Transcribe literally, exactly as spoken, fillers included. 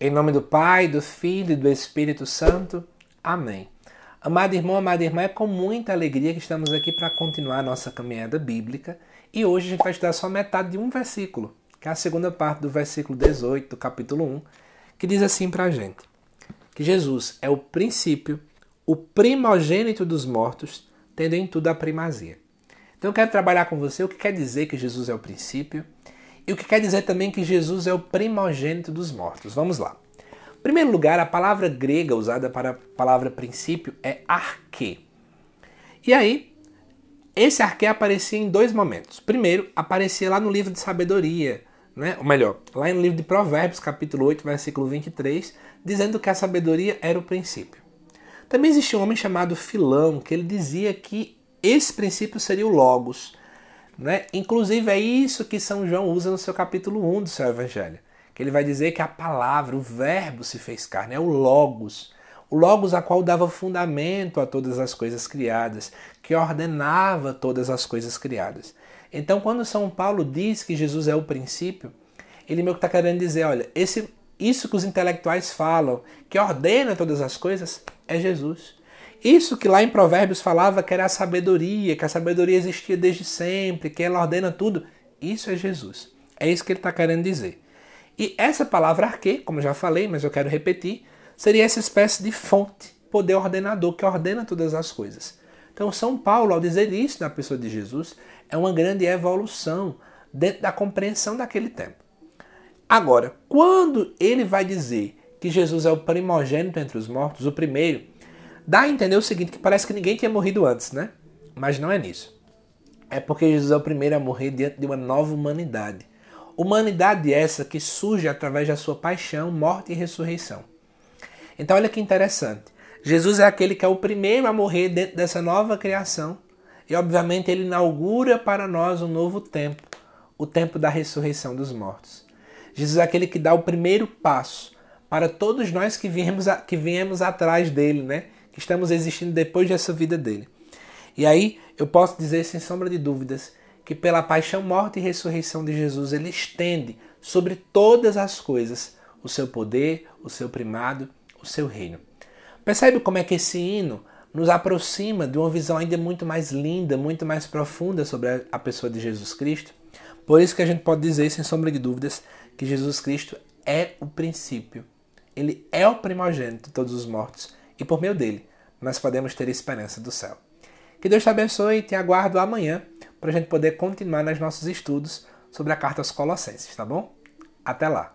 Em nome do Pai, do Filho e do Espírito Santo. Amém. Amado irmão, amada irmã, é com muita alegria que estamos aqui para continuar a nossa caminhada bíblica. E hoje a gente vai estudar só metade de um versículo, que é a segunda parte do versículo dezoito do capítulo um, que diz assim para a gente, que Jesus é o princípio, o primogênito dos mortos, tendo em tudo a primazia. Então eu quero trabalhar com você o que quer dizer que Jesus é o princípio, e o que quer dizer também que Jesus é o primogênito dos mortos. Vamos lá. Em primeiro lugar, a palavra grega usada para a palavra princípio é arché. E aí, esse arché aparecia em dois momentos. Primeiro, aparecia lá no livro de sabedoria, né? Ou melhor, lá no livro de Provérbios, capítulo oito, versículo vinte e três, dizendo que a sabedoria era o princípio. Também existia um homem chamado Filão, que ele dizia que esse princípio seria o Logos, né? Inclusive é isso que São João usa no seu capítulo um do seu evangelho, que ele vai dizer que a palavra, o verbo se fez carne, é o Logos, o Logos a qual dava fundamento a todas as coisas criadas, que ordenava todas as coisas criadas. Então quando São Paulo diz que Jesus é o princípio, ele meio que está querendo dizer, olha, esse, isso que os intelectuais falam, que ordena todas as coisas, é Jesus. Isso que lá em Provérbios falava que era a sabedoria, que a sabedoria existia desde sempre, que ela ordena tudo. Isso é Jesus. É isso que ele está querendo dizer. E essa palavra arché, como eu já falei, mas eu quero repetir, seria essa espécie de fonte, poder ordenador, que ordena todas as coisas. Então São Paulo, ao dizer isso na pessoa de Jesus, é uma grande evolução dentro da compreensão daquele tempo. Agora, quando ele vai dizer que Jesus é o primogênito entre os mortos, o primeiro, dá a entender o seguinte, que parece que ninguém tinha morrido antes, né? Mas não é nisso. É porque Jesus é o primeiro a morrer diante de uma nova humanidade. Humanidade essa que surge através da sua paixão, morte e ressurreição. Então olha que interessante. Jesus é aquele que é o primeiro a morrer dentro dessa nova criação. E obviamente ele inaugura para nós um novo tempo. O tempo da ressurreição dos mortos. Jesus é aquele que dá o primeiro passo para todos nós que viemos, a, que viemos atrás dele, né? Que estamos existindo depois dessa vida dele. E aí, eu posso dizer sem sombra de dúvidas, que pela paixão, morte e ressurreição de Jesus, ele estende sobre todas as coisas o seu poder, o seu primado, o seu reino. Percebe como é que esse hino nos aproxima de uma visão ainda muito mais linda, muito mais profunda sobre a pessoa de Jesus Cristo? Por isso que a gente pode dizer, sem sombra de dúvidas, que Jesus Cristo é o princípio. Ele é o primogênito de todos os mortos. E por meio dele, nós podemos ter a esperança do céu. Que Deus te abençoe e te aguardo amanhã para a gente poder continuar nos nossos estudos sobre a carta aos Colossenses, tá bom? Até lá!